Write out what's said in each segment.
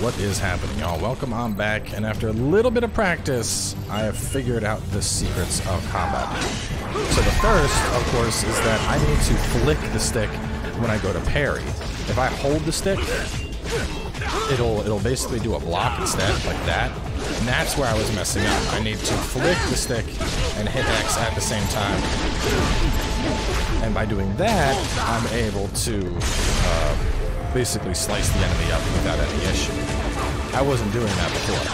What is happening, y'all? Welcome on back, and after a little bit of practice, I have figured out the secrets of combat. So the first, of course, is that I need to flick the stick when I go to parry. If I hold the stick, it'll basically do a block instead, like that. And that's where I was messing up. I need to flick the stick and hit X at the same time. And by doing that, I'm able to basically slice the enemy up without any issue. I wasn't doing that before.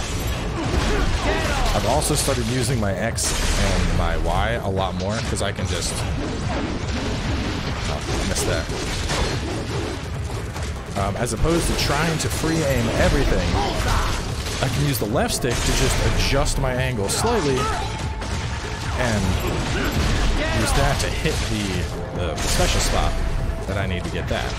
I've also started using my X and my Y a lot more, because I can just... oh, I missed that. As opposed to trying to free aim everything, I can use the left stick to just adjust my angle slightly and use that to hit the special spot that I need to get that.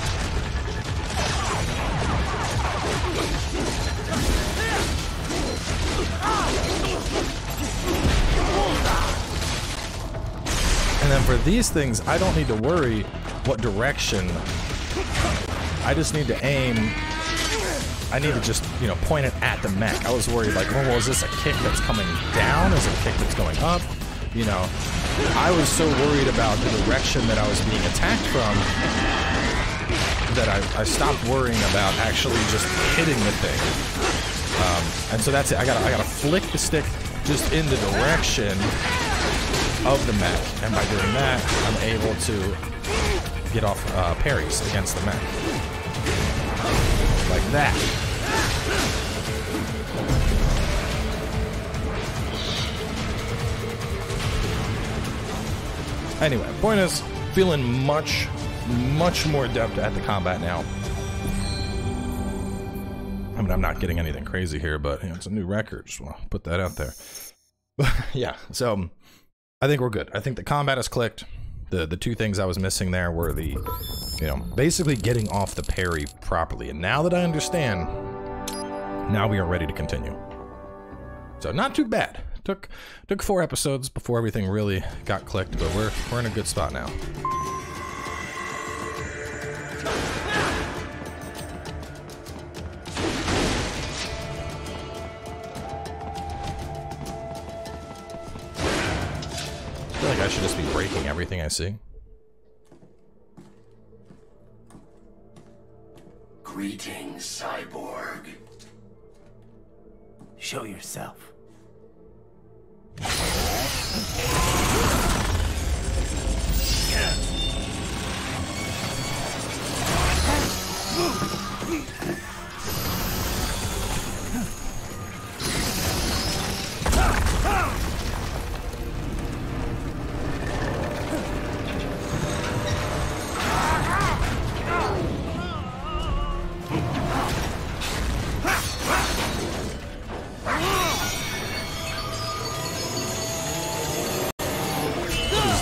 And then for these things, I don't need to worry what direction. I just need to aim. I need to just, you know, point it at the mech. I was worried, like, oh, well, is this a kick that's coming down? Is it a kick that's going up? You know, I was so worried about the direction that I was being attacked from that I stopped worrying about actually just hitting the thing. And so that's it. I gotta flick the stick just in the direction of the mech, and by doing that, I'm able to get off parries against the mech. Like that. Anyway, point is, feeling much more adept at the combat now. I mean, I'm not getting anything crazy here, but you know, it's a new record. Just want to put that out there. But yeah, so I think we're good. I think the combat has clicked. The two things I was missing there were the, you know, basically getting off the parry properly. And now that I understand, now we are ready to continue. So not too bad. Took 4 episodes before everything really got clicked, but we're in a good spot now. I feel like I should just be breaking everything I see. Greetings, cyborg. Show yourself.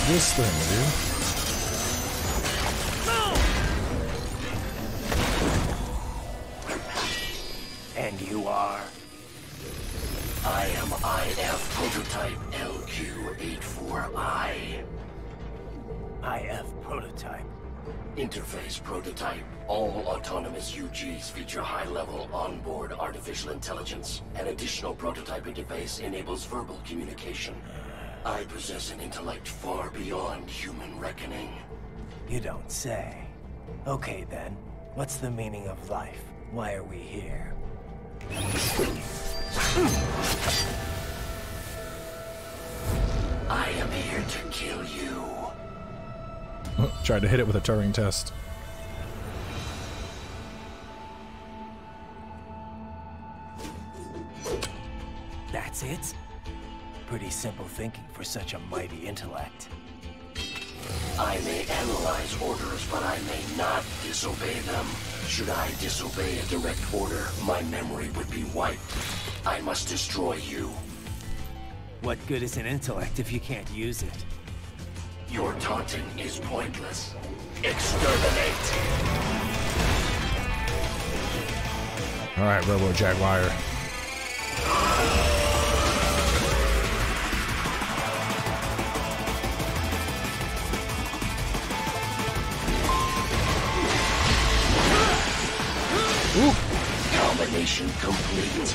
This thing, dude. And you are? I am IF Prototype LQ-84I. IF Prototype? Interface Prototype. All autonomous UGs feature high-level onboard artificial intelligence. An additional prototype interface enables verbal communication. I possess an intellect far beyond human reckoning. You don't say. Okay then, what's the meaning of life? Why are we here? I am here to kill you. Oh, tried to hit it with a Turing test. That's it? Pretty simple thinking for such a mighty intellect. I may analyze orders, but I may not disobey them. Should I disobey a direct order, my memory would be wiped. I must destroy you. What good is an intellect if you can't use it? Your taunting is pointless. Exterminate! Alright, Robo Jaguar. Ooh. Domination complete.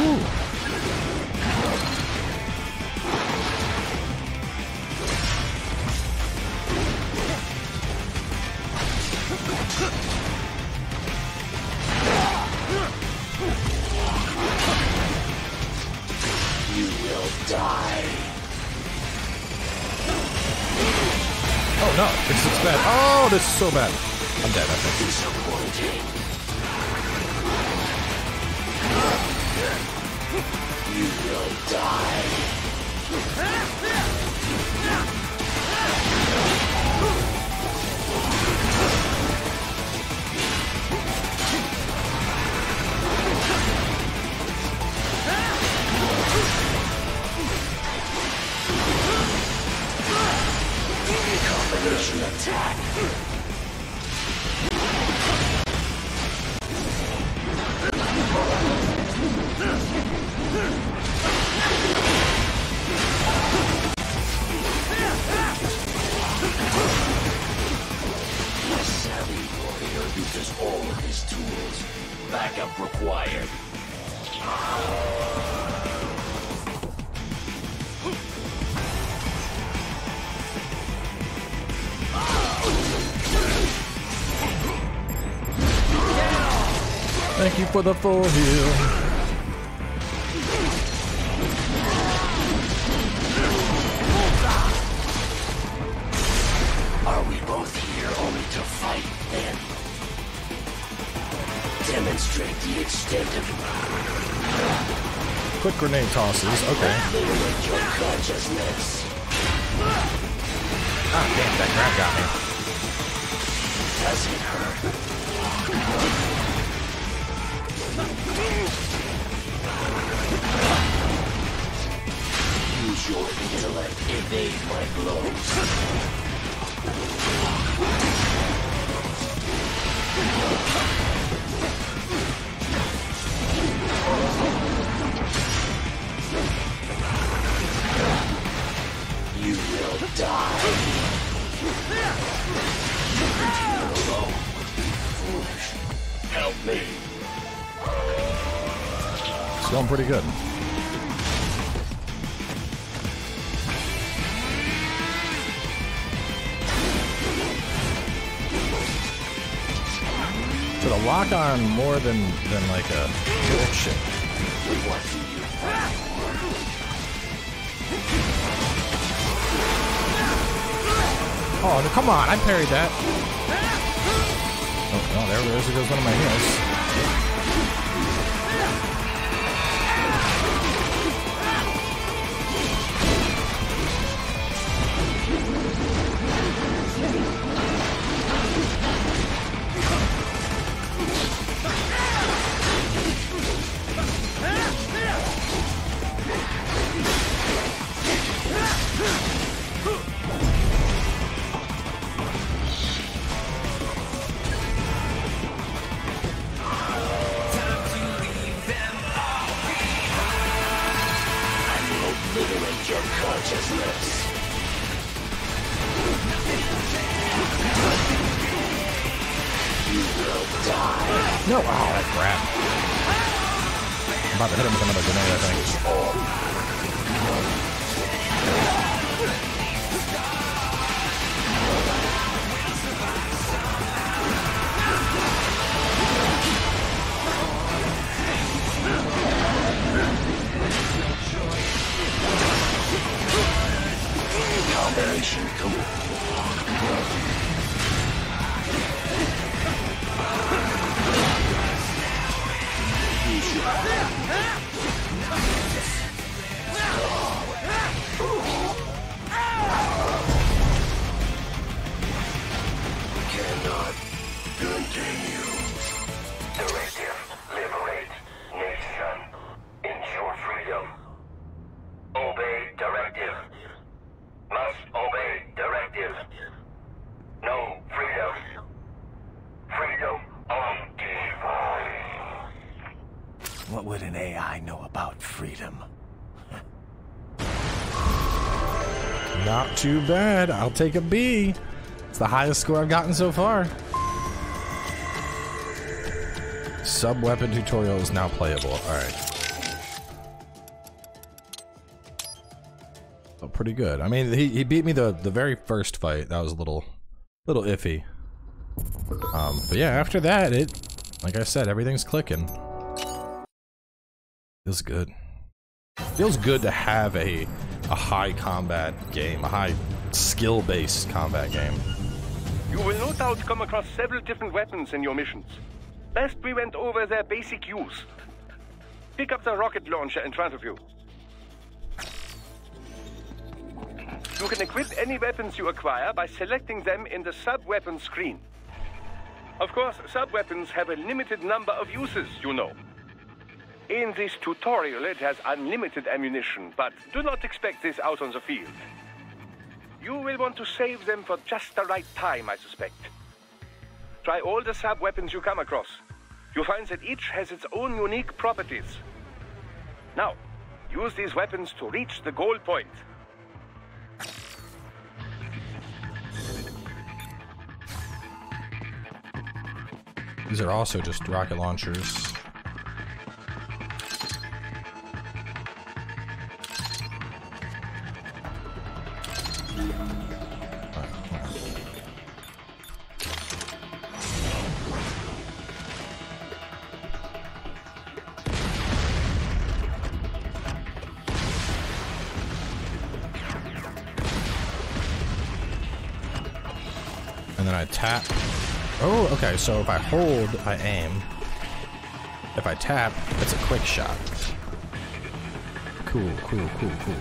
Ooh. No, it's bad. Oh, this is so bad. I'm dead, I think. Disappointing. You will die. Combination attack. A savvy warrior uses all of his tools. Backup required. Thank you for the full heal. Are we both here only to fight, then? Demonstrate the extent of it. Quick grenade tosses, okay. Your consciousness. Ah, damn, that grab got me. Does it hurt? Use your intellect, evade my blows. You will die. You're alone. Foolish. Help me. It's going pretty good. So the lock on more than like a shit. What do you have? Oh no, come on, I parried that. Oh no, there goes one of my heels. No! Oh, that crap. I'm about to hit him with another grenade, I think. Combination complete. Cannot continue. Directive, liberate nation. Ensure freedom. Obey directive. Must obey directive. No freedom. Freedom undefined. What would an AI know about freedom? Not too bad. I'll take a B. It's the highest score I've gotten so far. Sub-weapon tutorial is now playable. Alright. Oh, pretty good. I mean, he beat me the very first fight. That was a little iffy. But yeah, after that, like I said, everything's clicking. Feels good. Feels good to have a high combat game, a high skill-based combat game. You will no doubt come across several different weapons in your missions. Best we went over their basic use. Pick up the rocket launcher in front of you. You can equip any weapons you acquire by selecting them in the sub-weapon screen. Of course, sub-weapons have a limited number of uses, you know. In this tutorial, it has unlimited ammunition, but do not expect this out on the field. You will want to save them for just the right time, I suspect. Try all the sub-weapons you come across. You'll find that each has its own unique properties. Now, use these weapons to reach the goal point. These are also just rocket launchers. And then I tap. Oh, okay, so if I hold, I aim. If I tap, it's a quick shot. Cool, cool, cool, cool.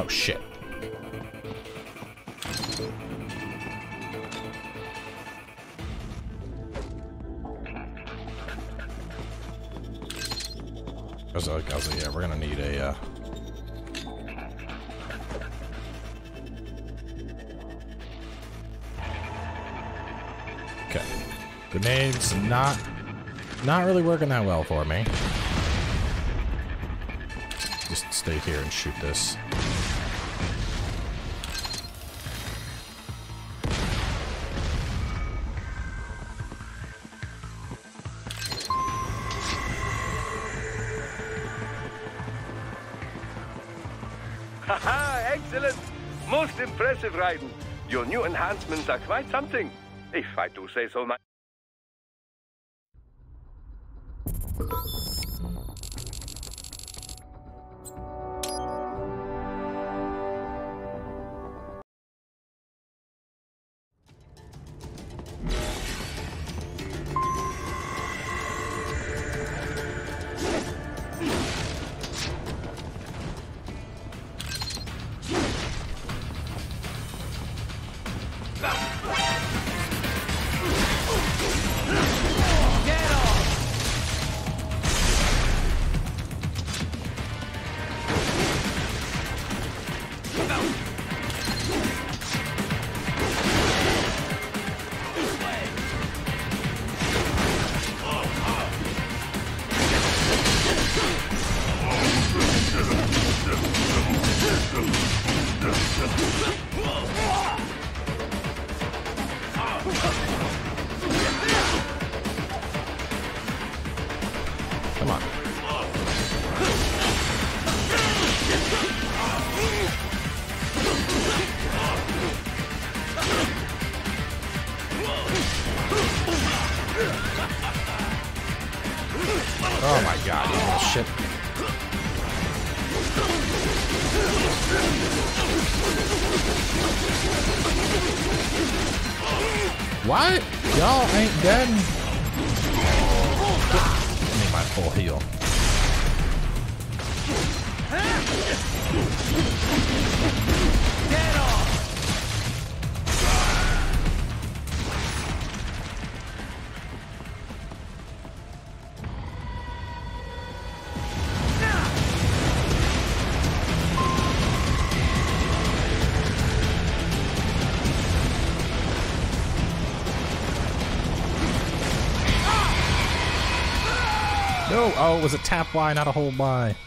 Oh, shit. I was like, yeah, we're gonna need a, Okay. Grenades not really working that well for me. Just stay here and shoot this. Excellent! Most impressive, Raiden. Your new enhancements are quite something, if I do say so myself. Come on. Oh my god, you little shit. What? Y'all ain't dead? I need my full heal. Get off! go! Oh, it was a tap Y, not a hold Y. It's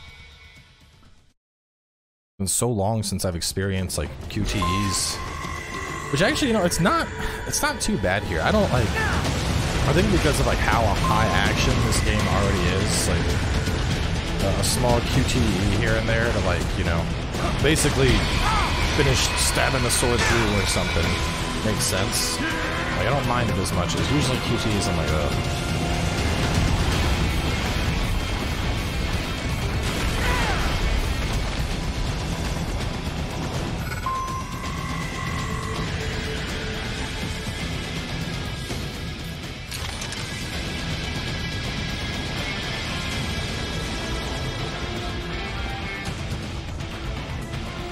been so long since I've experienced, like, QTEs. Which actually, you know, it's not too bad here. I don't, like... I think because of, like, how high action this game already is, like... a small QTE here and there to, like, you know... basically finish stabbing the sword through or something. Makes sense. Like, I don't mind it as much. It's usually QTEs, I'm like, oh...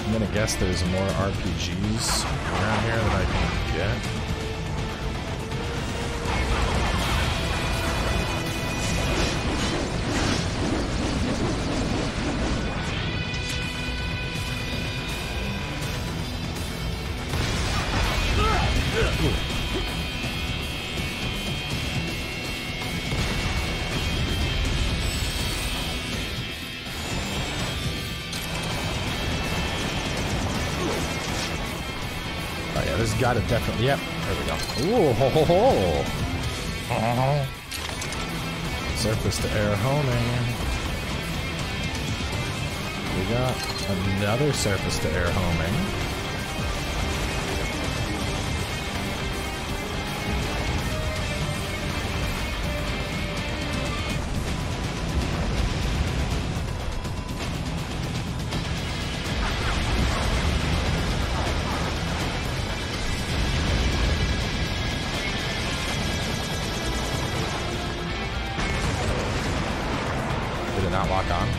I'm gonna guess there's more RPGs around here that I can get. There's gotta definitely, yep, there we go. Ooh, ho ho ho! Surface to air homing. We got another surface to air homing. Not lock on. Yeah,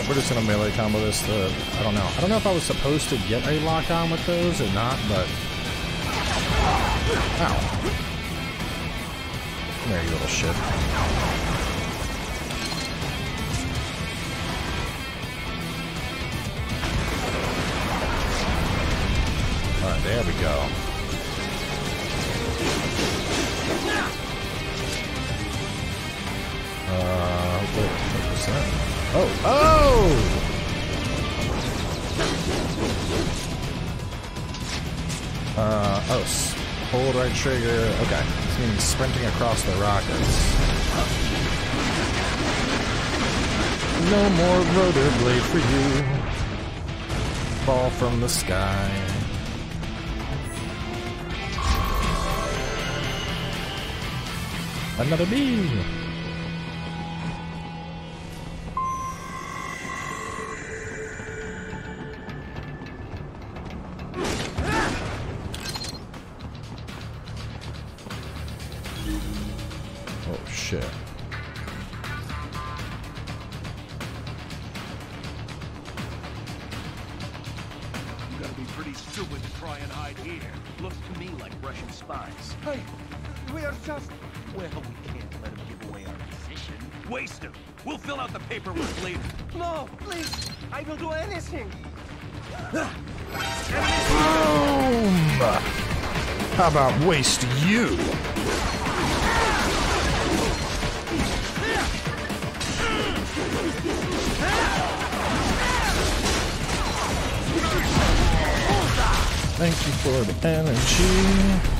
we're just gonna melee combo this. I don't know. I don't know if I was supposed to get a lock on with those or not, but. Ow. Come here, you little shit. Alright, there we go. Wait, what was that? Oh! Oh! Oh, hold right trigger. Okay, this means sprinting across the rockets. No more rotor blade for you. Fall from the sky. Another bee. Oh shit. You gotta be pretty stupid to try and hide here. Looks to me like Russian spies. Hey, we are just... Well, we can't let him give away our position. Waste him. We'll fill out the paperwork later. No, please. I will do anything. Boom! How about waste you? Thank you for the energy.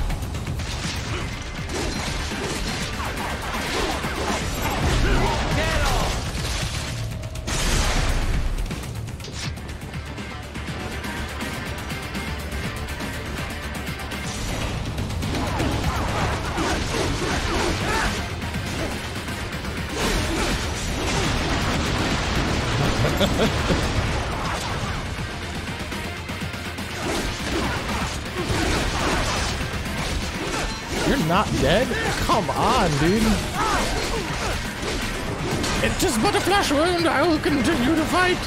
You're not dead? Come on, dude. It is but a flesh wound. I will continue to fight.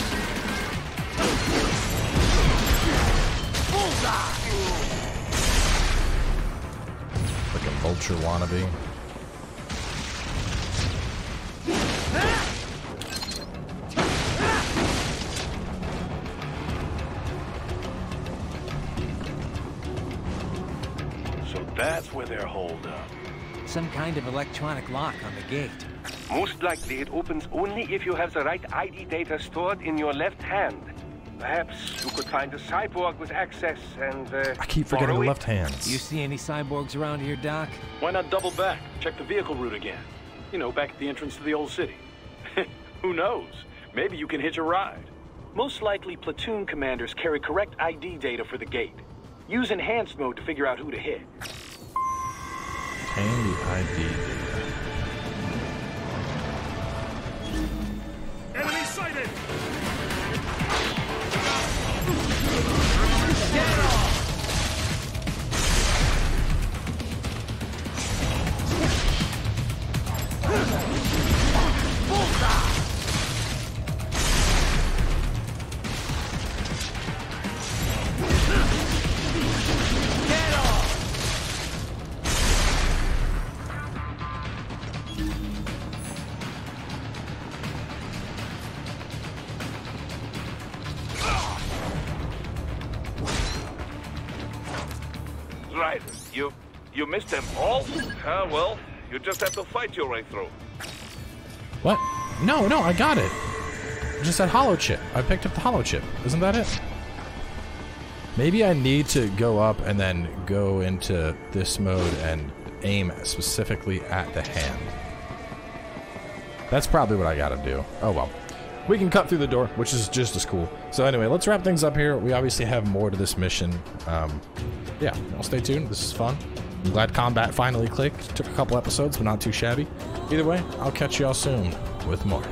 vulture wannabe. So that's where they're holed up. Some kind of electronic lock on the gate. Most likely it opens only if you have the right ID data stored in your left hand. Perhaps you could find a cyborg with access and... I keep forgetting the left hands. You see any cyborgs around here, Doc? Why not double back? Check the vehicle route again. You know, back at the entrance to the old city. Who knows? Maybe you can hitch a ride. Most likely platoon commanders carry correct ID data for the gate. Use enhanced mode to figure out who to hit. Obtain the ID data. Enemy sighted! Get off! You missed them all? Well, you just have to fight your way through. What? No, no, I got it. Just that hollow chip. I picked up the hollow chip. Isn't that it? Maybe I need to go up and then go into this mode and aim specifically at the hand. That's probably what I gotta do. Oh, well. We can cut through the door, which is just as cool. So anyway, let's wrap things up here. We obviously have more to this mission. Yeah, well, stay tuned. This is fun. I'm glad combat finally clicked. Took a couple episodes, but not too shabby. Either way, I'll catch y'all soon with more.